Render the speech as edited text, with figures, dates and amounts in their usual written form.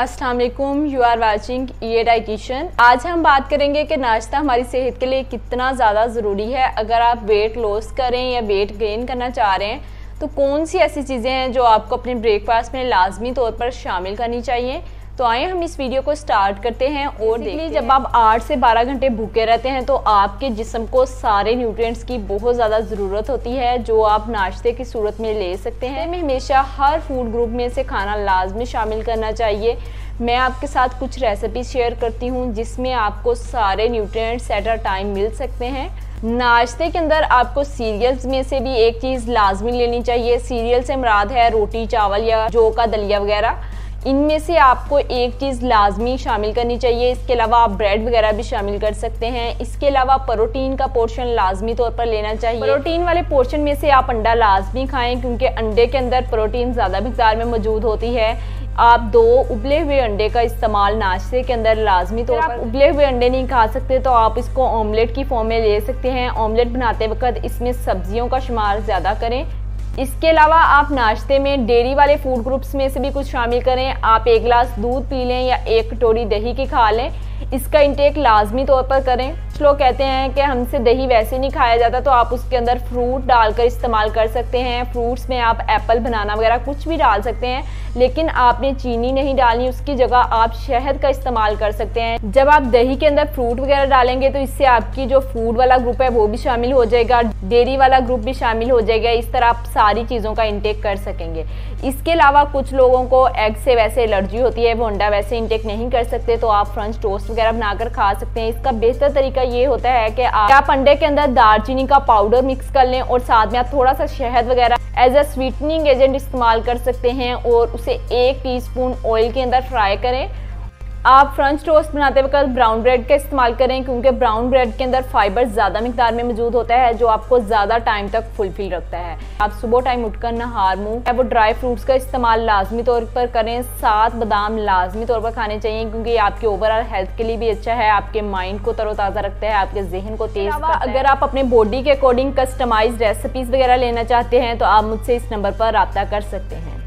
अस्सलाम वालेकुम, you are watching EA dietitian. आज हम बात करेंगे कि नाश्ता हमारी सेहत के लिए कितना ज़्यादा ज़रूरी है। अगर आप वेट लॉस करें या वेट गेन करना चाह रहे हैं तो कौन सी ऐसी चीज़ें हैं जो आपको अपने ब्रेकफास्ट में लाजमी तौर पर शामिल करनी चाहिए। तो आए हम इस वीडियो को स्टार्ट करते हैं और देखिए, जब आप 8 से 12 घंटे भूखे रहते हैं तो आपके जिस्म को सारे न्यूट्रिएंट्स की बहुत ज़्यादा ज़रूरत होती है जो आप नाश्ते की सूरत में ले सकते हैं। हमें हमेशा हर फूड ग्रुप में से खाना लाजमी शामिल करना चाहिए। मैं आपके साथ कुछ रेसिपी शेयर करती हूँ जिसमें आपको सारे न्यूट्रिएंट्स एट अ टाइम मिल सकते हैं। नाश्ते के अंदर आपको सीरियल्स में से भी एक चीज़ लाजमी लेनी चाहिए। सीरियल से मुराद है रोटी, चावल या जौ का दलिया वगैरह। इनमें से आपको एक चीज़ लाजमी शामिल करनी चाहिए। इसके अलावा आप ब्रेड वगैरह भी शामिल कर सकते हैं। इसके अलावा प्रोटीन का पोर्शन लाजमी तौर पर लेना चाहिए। प्रोटीन वाले पोर्शन में से आप अंडा लाजमी खाएं क्योंकि अंडे के अंदर प्रोटीन ज़्यादा मात्रा में मौजूद होती है। आप 2 उबले हुए अंडे का इस्तेमाल नाश्ते के अंदर लाजमी तौर पर। उबले हुए अंडे नहीं खा सकते तो आप इसको ऑमलेट की फॉर्म में ले सकते हैं। ऑमलेट बनाते वक्त इसमें सब्जियों का शुमार ज़्यादा करें। इसके अलावा आप नाश्ते में डेयरी वाले फूड ग्रुप्स में से भी कुछ शामिल करें। आप 1 गिलास दूध पी लें या 1 कटोरी दही की खा लें। इसका इंटेक लाजमी तौर पर करें। कुछ लोग कहते हैं कि हमसे दही वैसे नहीं खाया जाता, तो आप उसके अंदर फ्रूट डालकर इस्तेमाल कर सकते हैं। फ्रूट्स में आप एप्पल, बनाना वगैरह कुछ भी डाल सकते हैं, लेकिन आपने चीनी नहीं डालनी। उसकी जगह आप शहद का इस्तेमाल कर सकते हैं। जब आप दही के अंदर फ्रूट वगैरह डालेंगे तो इससे आपकी जो फूड वाला ग्रुप है वो भी शामिल हो जाएगा, डेयरी वाला ग्रुप भी शामिल हो जाएगा। इस तरह आप सारी चीज़ों का इंटेक कर सकेंगे। इसके अलावा कुछ लोगों को एग से वैसे एलर्जी होती है, वो अंडा वैसे इंटेक नहीं कर सकते, तो आप फ्रेंच टोस्ट वगैरह बनाकर खा सकते हैं। इसका बेहतर तरीका ये होता है कि आप अंडे के अंदर दालचीनी का पाउडर मिक्स कर लें और साथ में आप थोड़ा सा शहद वगैरह एज अ स्वीटनिंग एजेंट इस्तेमाल कर सकते हैं और उसे 1 टीस्पून ऑयल के अंदर फ्राई करें। आप फ्रेंच टोस्ट बनाते वक्त ब्राउन ब्रेड का इस्तेमाल करें क्योंकि ब्राउन ब्रेड के अंदर फाइबर ज़्यादा मात्रा में मौजूद होता है जो आपको ज़्यादा टाइम तक फुलफिल रखता है। आप सुबह टाइम उठकर नहार मुँह है वो ड्राई फ्रूट्स का इस्तेमाल लाजमी तौर पर करें। 7 बादाम लाजमी तौर पर खाने चाहिए क्योंकि ये आपके ओवरऑल हेल्थ के लिए भी अच्छा है, आपके माइंड को तरोताज़ा रखता है, आपके जहन को तेज करता है। अगर आप अपने बॉडी के अकॉर्डिंग कस्टमाइज रेसिपीज़ वगैरह लेना चाहते हैं तो आप मुझसे इस नंबर पर रब्ता कर सकते हैं।